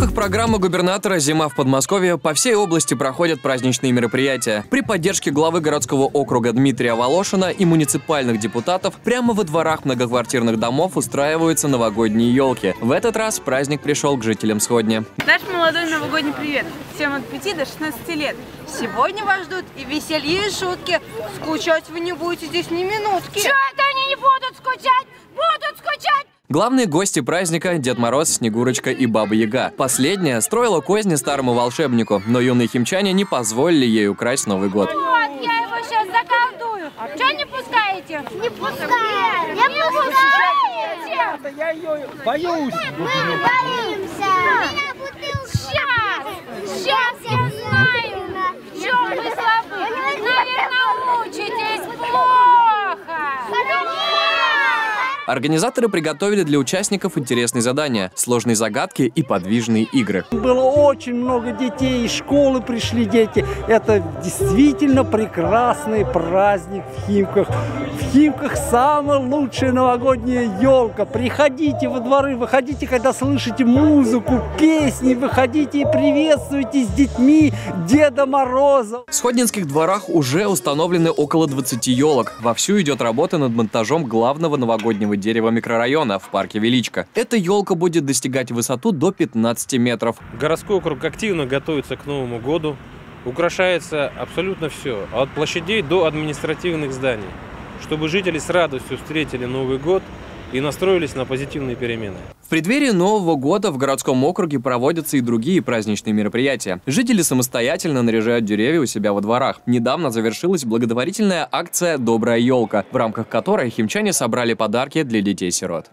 рамках программы губернатора «Зима в Подмосковье» по всей области проходят праздничные мероприятия. При поддержке главы городского округа Дмитрия Волошина и муниципальных депутатов прямо во дворах многоквартирных домов устраиваются новогодние елки. В этот раз праздник пришел к жителям Сходня. Наш молодой новогодний привет всем от 5 до 16 лет. Сегодня вас ждут и веселье, и шутки. Скучать вы не будете здесь ни минутки. Чего это они не будут скучать? Будут скучать! Главные гости праздника – Дед Мороз, Снегурочка и Баба Яга. Последняя строила козни старому волшебнику, но юные химчане не позволили ей украсть Новый год. Вот, я его сейчас заколдую. Чего не пускаете? Не пускаю. Не пускаете? Я ее боюсь. Мы боимся. Меня бутылка. Сейчас я знаю, в чем вы слабы. Наверное, научитесь плохо. Организаторы приготовили для участников интересные задания, сложные загадки и подвижные игры. Было очень много детей, из школы пришли дети. Это действительно прекрасный праздник в Химках. В Химках самая лучшая новогодняя елка. Приходите во дворы, выходите, когда слышите музыку, песни, выходите и приветствуйте с детьми Деда Мороза. В сходненских дворах уже установлены около 20 елок. Вовсю идет работа над монтажом главного новогоднего дерева микрорайона в парке Величка. Эта елка будет достигать высоту до 15 метров. Городской округ активно готовится к Новому году. Украшается абсолютно все, от площадей до административных зданий, чтобы жители с радостью встретили Новый год и настроились на позитивные перемены. В преддверии Нового года в городском округе проводятся и другие праздничные мероприятия. Жители самостоятельно наряжают деревья у себя во дворах. Недавно завершилась благотворительная акция «Добрая елка», в рамках которой химчане собрали подарки для детей-сирот.